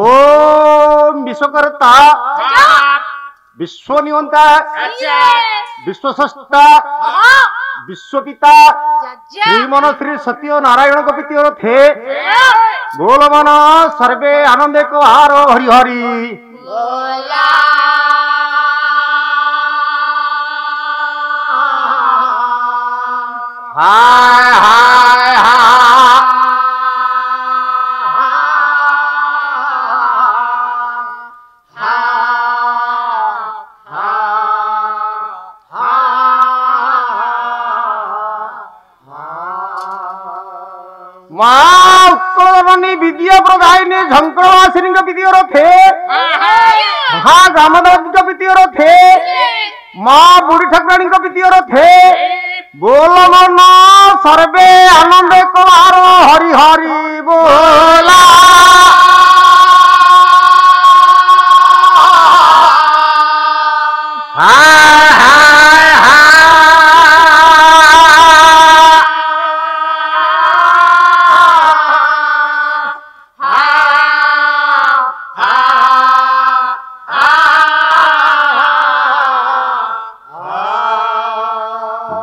ओम विश्वकर्ता विश्व नियंता विश्व सृष्टा विश्व पिता श्रीमन श्री सत्य नारायण को पितियों थे बोल मन सर्वे आनंद को हार हरि हरि हाय हाय हाय माउकोलवनी विद्या प्रदाय ने झंकरवासिनी का विद्या रो थे हाँ गामदानी का विद्या रो थे माँ बुढ़ी ठकरानी का विद्या रो थे बोलो मना सर्वे आनंद को आरो हरि हरि बोला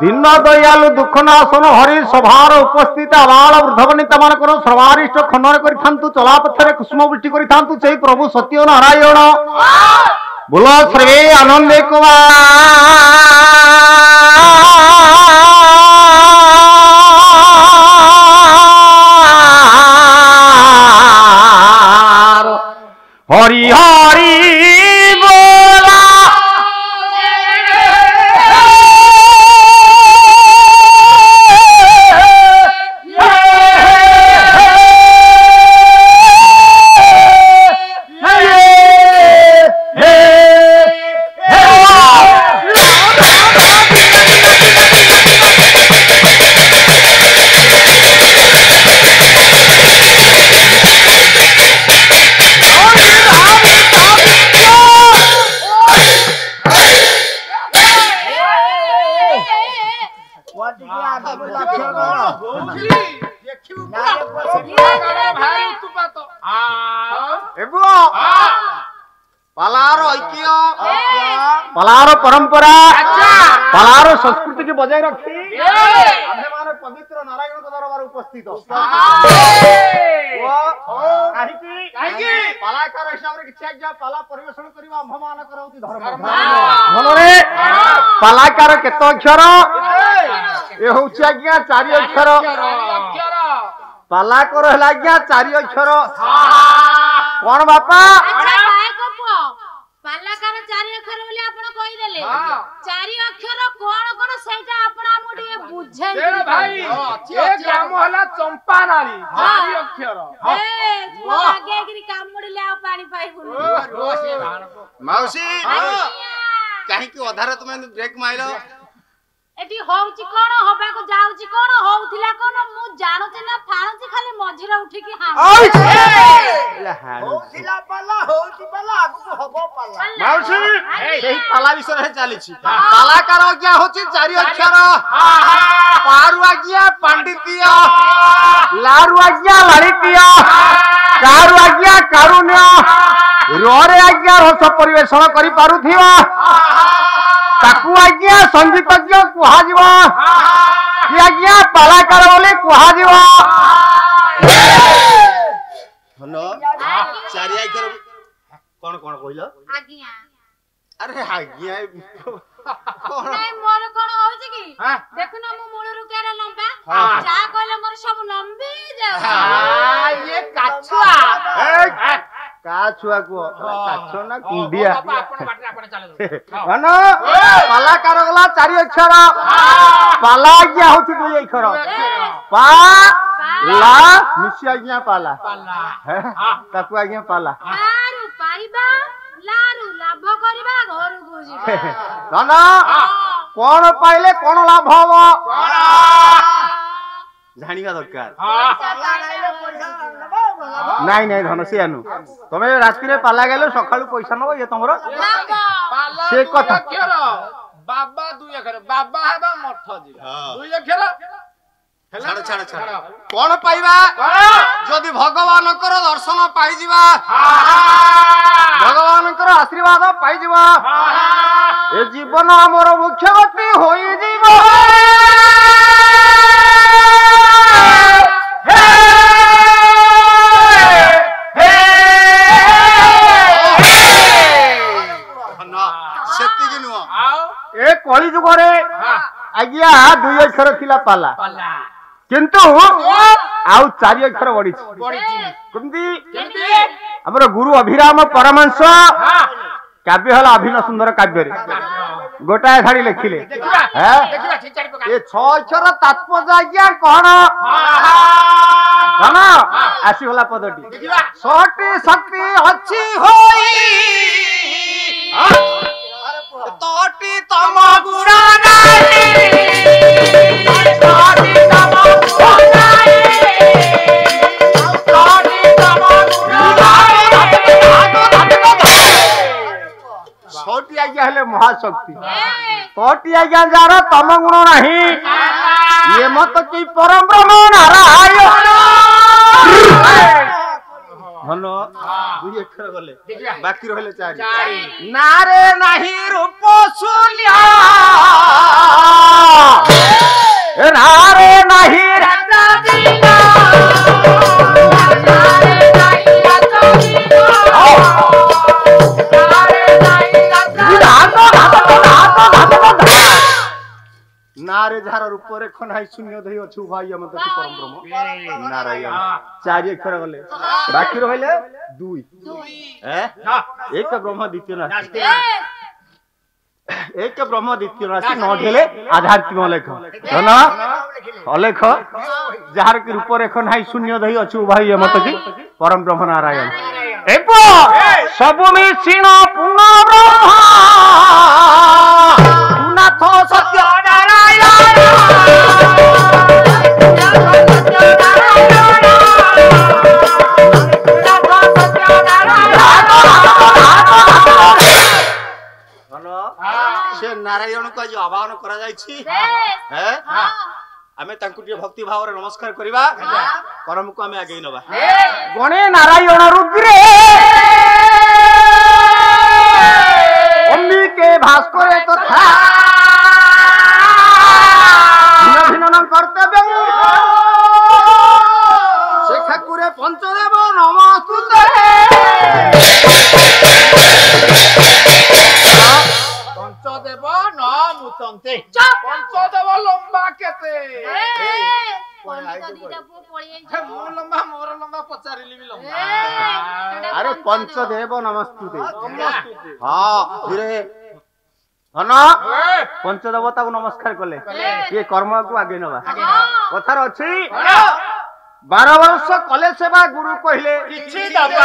दिन दयालु दुख नाशन हरि सभार उपस्थित आवाल वृद्धवनित मानक सर्वारिष्ट खंडन करि चलापथर कुसुम वृष्टि करि प्रभु सत्य नारायण बोल श्री आनंद कुमार हरि हरि पलारो परंपरा पलारो संस्कृति के बजाय रखी पवित्र नारायण को दरबार उपस्थित कलाकार हिसाब से किछा पाला परिवेशन करबा हम मान करौती धर्म भलो रे कलाकार केत अक्षर ए होउछ आज्ञा 4 अक्षर कलाकार हला आज्ञा 4 अक्षर कोन बापा पालाकार 4 अक्षर बोले आपण कहि देले 4 अक्षर कोन कोन सेटा आपण हमडे बुझे रे भाई ए ग्राम हला चंपानाली 4 अक्षर ए तू आगे गिरी कामडले आ पानी पाइबो मौसी काहे कि अधारत में ब्रेक माइलो एटी होउची कोन होबा को जाउची कोन होउथिला कोन मु जानुची ना फाणुची खाली मझिरा उठी की हां एला हां होउची पाला आगु को होबो पाला माउसी सेही पाला विषय रे चालीची पाला करो क्या होची चारि अक्षर आहा पारुआ गया पंडितिया लारुआ गया लड़ितिया कारुआ गया कारुण्य रोरे आज्ञा रस परिवेषण करि पारुथिवा ताकू आज्ञा संगीतज्ञ कुहा जीव की आज्ञा पालाकार बोले कुहा जीव हलो चारि आखर कोन कोन कहिलो आज्ञा अरे आज्ञा नहीं मोर कोन होउची की देखु ना मु मूल रु केरा लंबा जा कहले मोर सब लंबी जाऊ हां ये काछुआ ए काछुआ को काछो ना कुंडिया अपन बाटे अपन चलो हन पाला करगला चारि अक्षर पाला आज्ञा होती दुई अक्षर पा ला मिसिया आज्ञा पाला पाला हां ताकू आज्ञा पाला आरू पाइबा लारू लाभ करबा घर को जीवा हन कोन पाइले कोन लाभ हो कोन जानिबा दरकार हां पाला नाइले पैसा नबा नहीं नहीं धन से आनु तमे राति रे पाला गेलो सखालु पैसा नबो ये तमरो पाला से कथा बाबा दुई अखर बाबा हेबा मठ जी दुई अखर छाड़ छाड़ छाड़ कोन पाइबा जदी भगवान कर दर्शन पाई जीवा भगवान कर आशीर्वाद पाई जीवा ए जीवन हमरो मुख्य गति होई जीवा कली जुग रे आज्ञा दुई अक्षर थिला पाला किंतु आउ चारि अक्षर बढी केमती हमर गुरु अभिराम परमहंस काव्य हला अभिनव सुंदर काव्य रे गोटाए धाड़ी लिखिले ए 6 अक्षर तात्पर्य आज्ञा कोन हां आसी होला पदटी सोटी शक्ति अछि होई तोटी तम गुरा नाई तोटी तम गुरा नाई तोटी तम गुरा नाई छोटी आज्ञा हेले महाशक्ति तोटी आज्ञा जार तम गुण नाही ये मत की परम ब्रह्म नारायण हलो दुई अक्षर गले बाकी रहले चारि ना रे नाही रूप सुलिया ए ना रे नाही रत्न दिना ना रे नाही रत्न दिना ना रे नाही रत्न दातो दातो दातो दातो ना रे झार रूप रे खनाई शून्य दही अछु भाई हम तो परम ब्रह्म नारायण चारि अक्षर गले बाकी रहले दुई ए एक ब्रह्म द्वितीय राशि एक ब्रह्म द्वितीय राशि न ढेले आधारत्म लेख धन अलेख जहार की रूप रेख नाही शून्य दही अछु भाई हम तो परम ब्रह्म नारायण एप सब में क्षीण पूर्ण ब्रह्म नाथ सत्य नारायण को आज आवाहन करा जायछि है हां हमें तांकु टिए भक्ति भाव रे नमस्कार करबा करम को हमें आगे नबा गणे नारायण रुद्रे अम्बी के भास्कर कथा भिन्न भिन्न न करते से ठाकुरे पंचदेव नमस्तुते पंचदेव न मुतंते पंचदेव लंबा केते ए पंचदीटा पो पळियै छ मोर लंबा पचारिली भी लंबा अरे पंचदेव नमस्तुते नमस्तुते हां धीरे हन पंचदेवता को नमस्कार करले ये कर्म को आगे नबा कथार अछि 12 वर्ष कले सेवा गुरु कहिले किछि दबा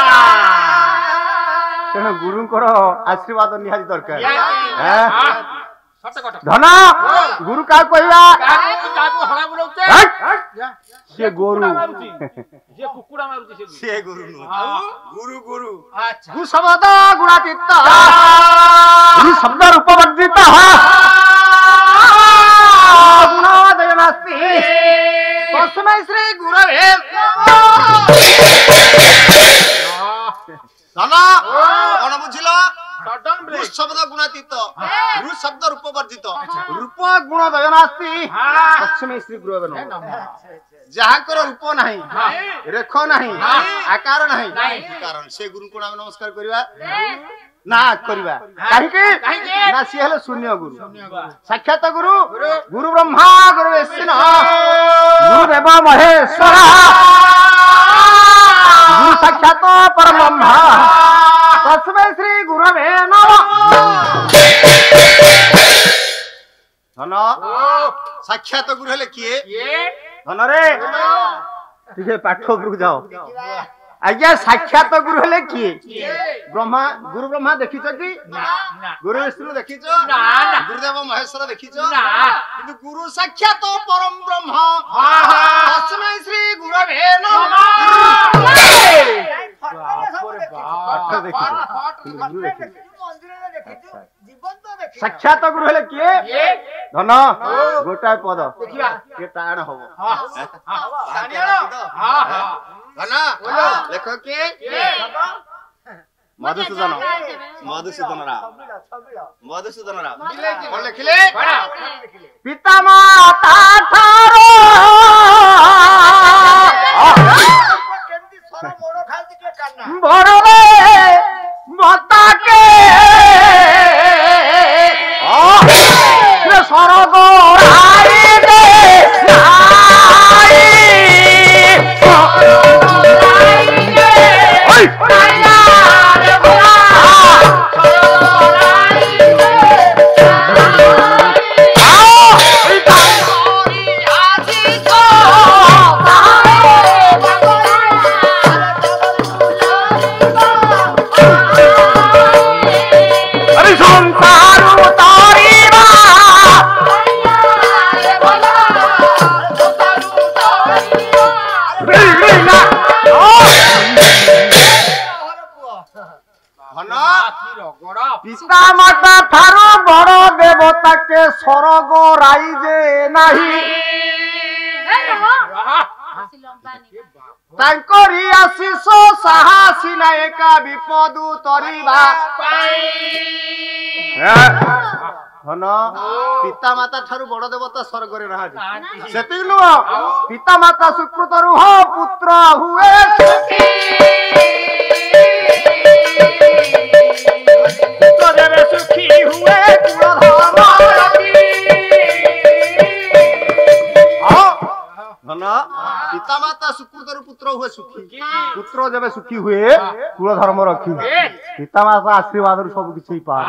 तेना गुरुंकर आशीर्वाद निहारी दरकार धना गुरु का कहिया से गुरु जे कुकुड़ा मारुती से गुरु गुरु गुरु अच्छा गुरु शब्द गुणातीता गुरु शब्द रूपवर्जिता गुणादय नास्ति तस्मै श्री गुरवे धना कोन बुझिलो शब्द गुणातीत शब्द रूप वर्जित रूप गुण दयनास्ति तस्मै श्री गुरवे नमः रूप नहीं रेख नहीं आकार नहीं कारण से गुरु को नाम नमस्कार करवा ना करवा ना सी हेलो शून्य गुरु साक्षात गुरु गुरु ब्रह्मा गुरु विष्णु गुरु देव महेश्वर गुरु साक्षात परब्रह्म तस्मै श्री गुरवे नमः साक्षात गुरु हेले किए धन रे तुझे पाठ गुरु जाओ आज्ञा साक्षात गुरु हेले किए गुरु ब्रह्मा देखी कि गुरु विष्णु देखी गुरुदेव महेश्वर देखी गुरु साक्षात परम ब्रह्म तस्मै श्री गुरवे नमः साक्षात गुरु हेले किए धन गोटाए पद के टाण हम लेख किए मधुसूदन मधुसूदन राम मधुसूदन राम लिखिले पिता माता पिता माता थारो बड़ो देवता के स्वर्ग राइजे नहीं तांकरी आशीष साहसी नायका विपद तरीबा पिता माता थारू बड़ देवता स्वर्ग रे रहा से पिता माता सुकृत रुह पुत्र हुए सुखी हुए पिता माता सुकृत पुत्र हुए सुखी पुत्र जब सुखी हुए कुल धर्म रखी पिता माता आशीर्वाद रु सब किसी पाए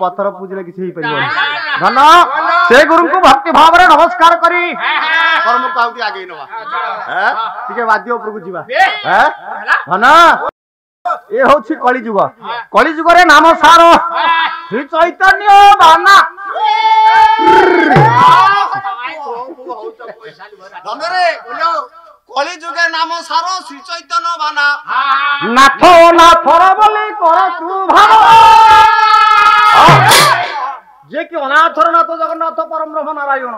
पत्थर पूजने किसी धन से गुरु को भक्ति भाव रे नमस्कार करी कर्म को आगे आगे ना बाध्य उपरकू जा ये होची कलिजुग कलिजुग रे नाम सार श्री चैतन्य बाना कलिजुगे नाम सार श्री चैतन्य बाना नाथ नाथ बोली कर तू भाव जे कि अनाथर नाथ जगन्नाथ परम ब्रह्म नारायण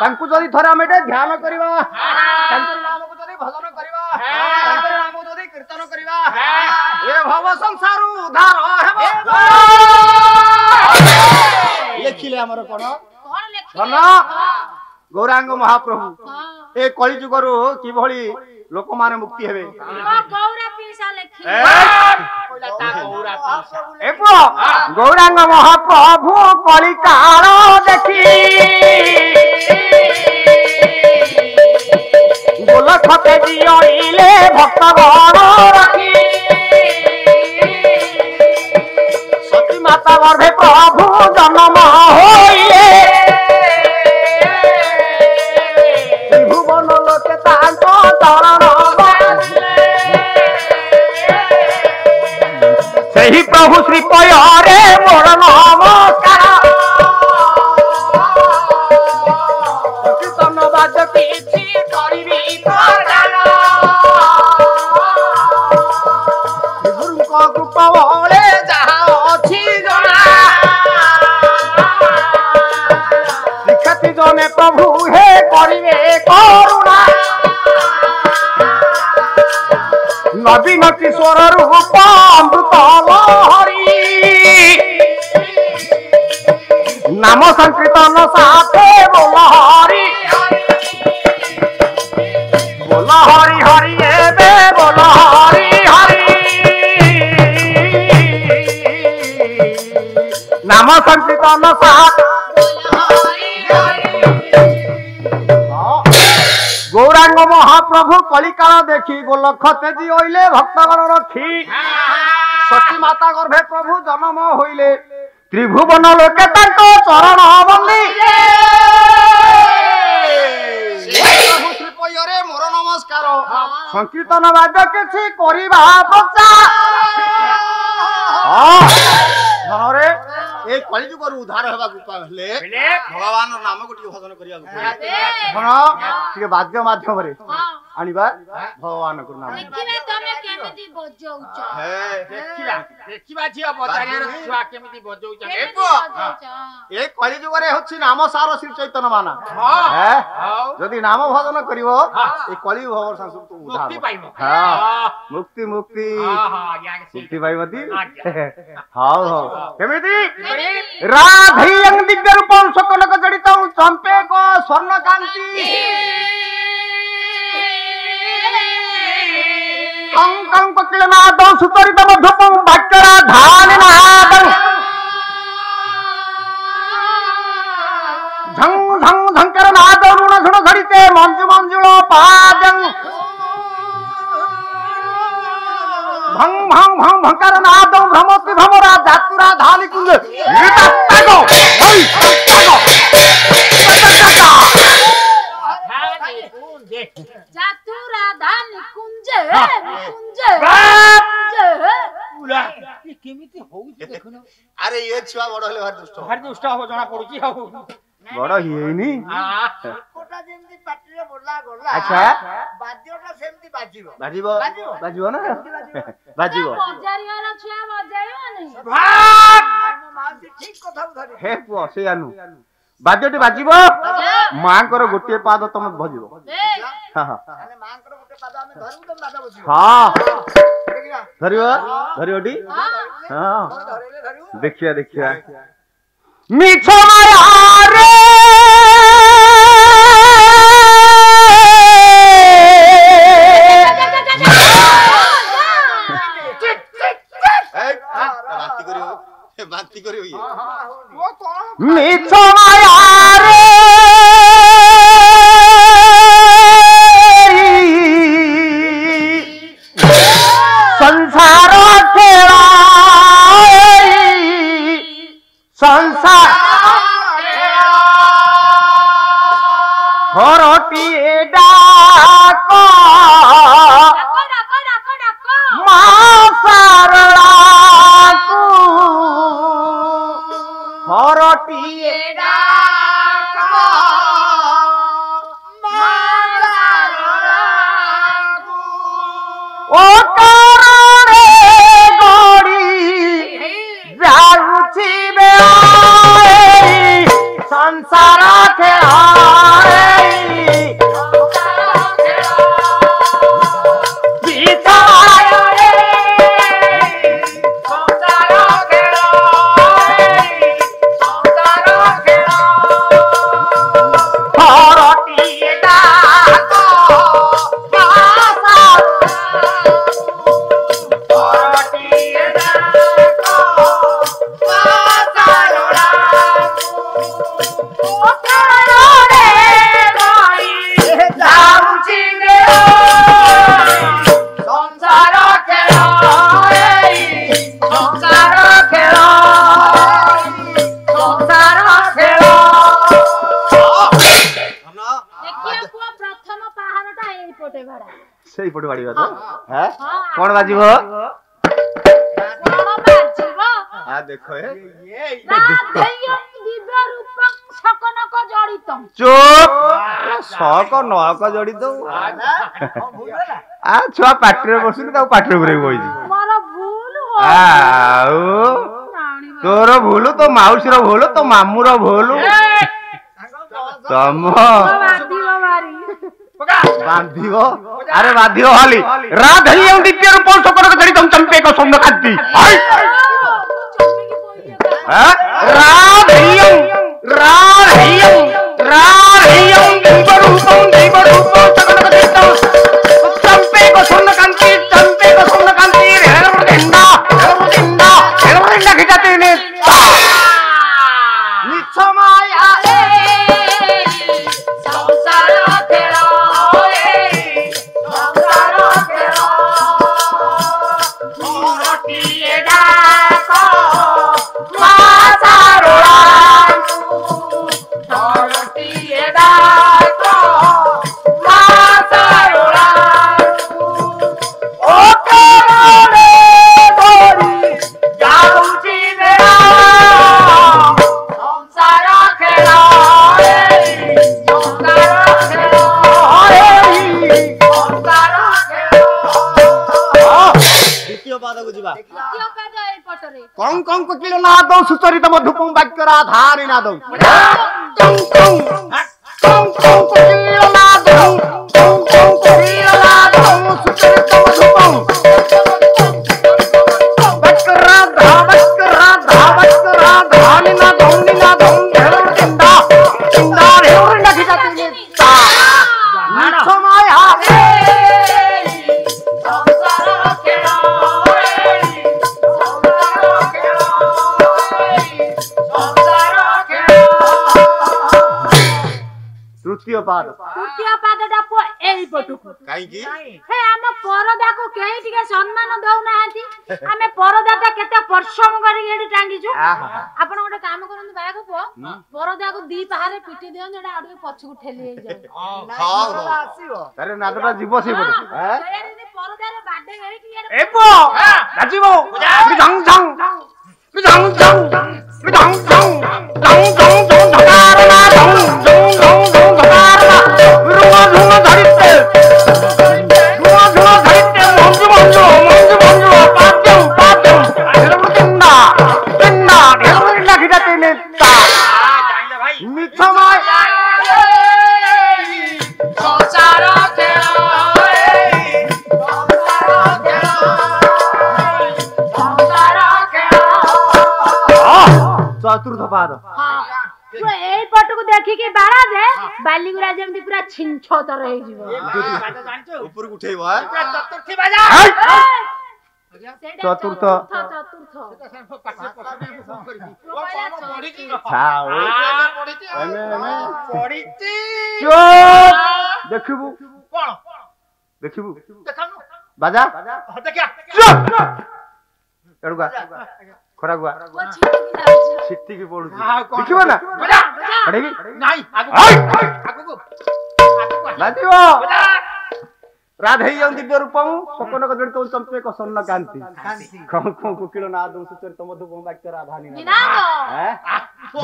तांकु जदी थरे हम एटा ध्यान करबा तांकर नाम को जदी भजन करबा तांकर नाम को जदी कीर्तन करबा ए भव संसार उद्धार हेबो लेखिले हमर कोन कोन लेखिले गौरांग महाप्रभु ए कलि युग रो कि भली लोक माने मुक्ति हेबे गौरा पीसा लेखिले गौरांग महाप्रभु कलिकाल देखी गोलख के जियले भक्त वर रखी सती माता गर्भे प्रभु जन्म होइले त्रिभुवन लोके तांको चरण प्रभु श्री पयारे मोर नमस्कार। दुहे करिवे करुणा नवीन किशोर रूप अमृत लहरी नाम संकीर्तन साथे बोल हरि हरि एबे बोल हरि हरि नाम संकीर्तन साथ गौरांग महाप्रभु कलिकाल देखी गोलक्ष तेजी ओइले भक्तगण रखी सती माता गर्भे प्रभु जन्म होइले त्रिभुवन लोके तांको चरण वंदी प्रभु श्रीपयरे मोर नमस्कार संकीर्तन वाद्य किछि करिबा बच्चा धनरे ए कलिजुगर उद्धार हेबा उपाय हेले भगवान नाम गोटी भजन करिया भण ठीक वाद्य माध्यम रे आनिबा भगवान को नाम देखिबे तमे केमिति बजौछ हे देखिबा छिया बजारे छुआ केमिति बजौछ देखो ए कलिजुगर होछि नाम सार श्री चैतन्य माना हे जदी नाम भजन करिवो ए कलि भवर संसुत उद्धार मुक्ति पाइबो हां मुक्ति मुक्ति हां हां मुक्ति पाइबती हां हां केमिति राधियं दिव्य रूपं सकनक जड़ित चंपे को स्वर्ण कांति कंकं ककिलनाद सुतरित मधुपं भक्तरा धानिनाद झंग झंग झंकर नाद ऋण झुण झड़िते मंजु मंजुळ पादं भंग भंग भंग भंकर नाद भ्रमति भ्रमरा जातुरा धाली कुल नितागो होय तागो तततता धाली कुंजे जातुरा धाली कुंजे कुंजे पुला ये केमिति होउछ देखनो अरे ये छुआ बड होले भार दुष्ट हो जना पडुची हो बड हेनी कोटा जेंती पाटिले बोला गला अच्छा बाद्यटा सेंती बाजीबो बाजीबो बाजीबो ना बाजीबो बजारियार छुआ बजायो नहीं भाग माउसी ठीक कथा धरि हे पुओ से आनु बाद्यटी बाजीबो मांकर गोटे पाद तमे भजिबो हां हां माने मांकर गोटे पाद हम धरु तमे पाद भजिबो हां धरियो धरियोटी हां धरिले धरियो देखिया देखिया मिछ माया रे बात करियो ये मिछ माया रे संसार खेला संसार हरती डाको कौन बाजी हो हां देखो ये राधेयं दिव्य रूपं सकनक जडितम चुप सकनक जडितम आ छुआ पाटरे बसुनी ता पाटरे पुरै बोइजी मोर भूल हो आउ तोर भूल तो माउसी रो भूल तो मामू रो भूल अरे बाधियो हाली राधली हम दिव्य रूप शोकर को जड़ी तुम चंपे को सुंदर खाती राधलियम राधलियम राधलियम दिव्य रूपम दिव्य रूप शोकर को जड़ी तुम चंपे को सुंदर खाती चंपे को सुंदर खाती हेलो बुढ़िंडा खिचाते ने कंक किलो ना दो सुचरित मधुपम वाक्य आधारी ना दो चतुर्थ देखबू देखबू बाजा खरा गुआ छिट्टी की पड़ू देखिबो ना पड़ेगी नाही आगो बाजियो राधेय दिव्य रूपम शोकन को जड़ित चंपे को सन्न कांति खंखों को किलो नाद सुचरित मधुपम वाक्य राधानी नाद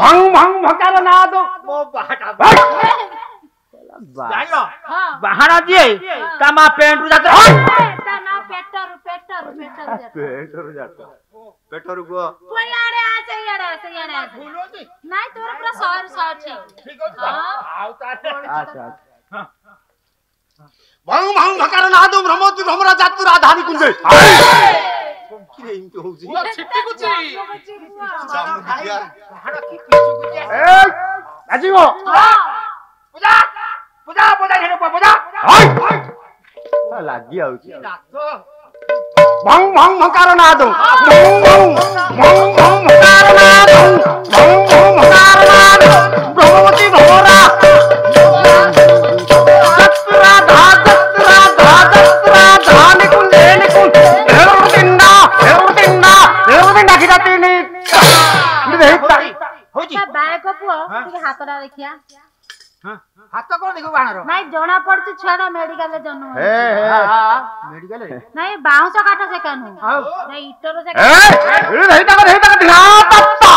भंग भंग भकार नाद ओ बाटा जानो बाहर आ जे ता मा पेंट रु जात होय ता ना पेटर पेटर पेटर जात पेटर जात पेटर गो कोयाडे आ सयाडे सयाडे भूलो जी नाही तोर पूरा सर सर छी हां अच्छा हां भांग भांग भकार नाद ब्रह्मोति भ्रमरा जातु राधानी कुंजे कोंखिरे इनके होजी छिट्टी कुची जाम दिया ए आजीवो पूजा पूजा पूजा घेरो पूजा हाय हाय लागी आउची भांग भांग भकार नाद भांग भांग भांग भकार नाद भांग भांग भकार नाद ब्रह्मोति भ्रमरा देखिया हां हाथ को देखो बाहर नाही जोना पड़छ छेड़ा मेडिकल जन्म हे मेडिकल नाही बाउंस काटा से कान नाही इटरो से ए रही तक ढा तत्ता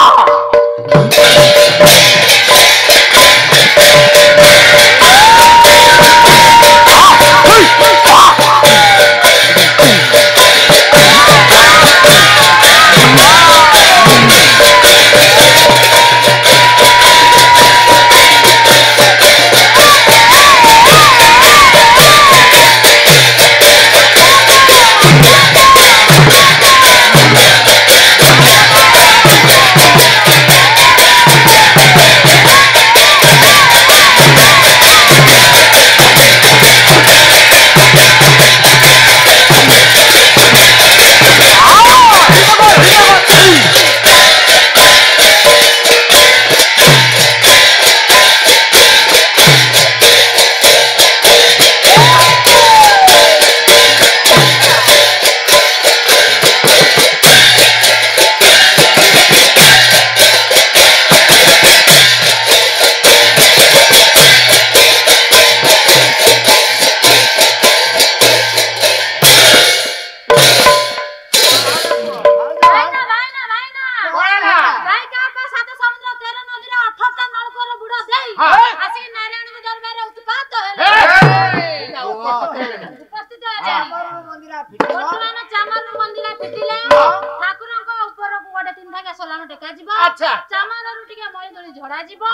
वर्तमान चामन मंदिर पिटिले ठाकुर को ऊपर गोडे तीन भाग सोलानो टेका जीवा। अच्छा चामन रुटिके मई दोली झोडा जीवा।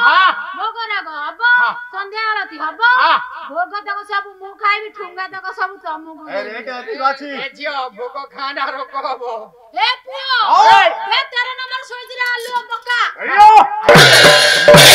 भोग राग हबो संध्या आरती हबो भोग तक सब मु खाइबी ठुंगा तक सब तमु को ए रेट अधिक अछि ए जियो भोग खाना रोक हबो ए पियो ए 13 नंबर सोइदिरा आलू बका।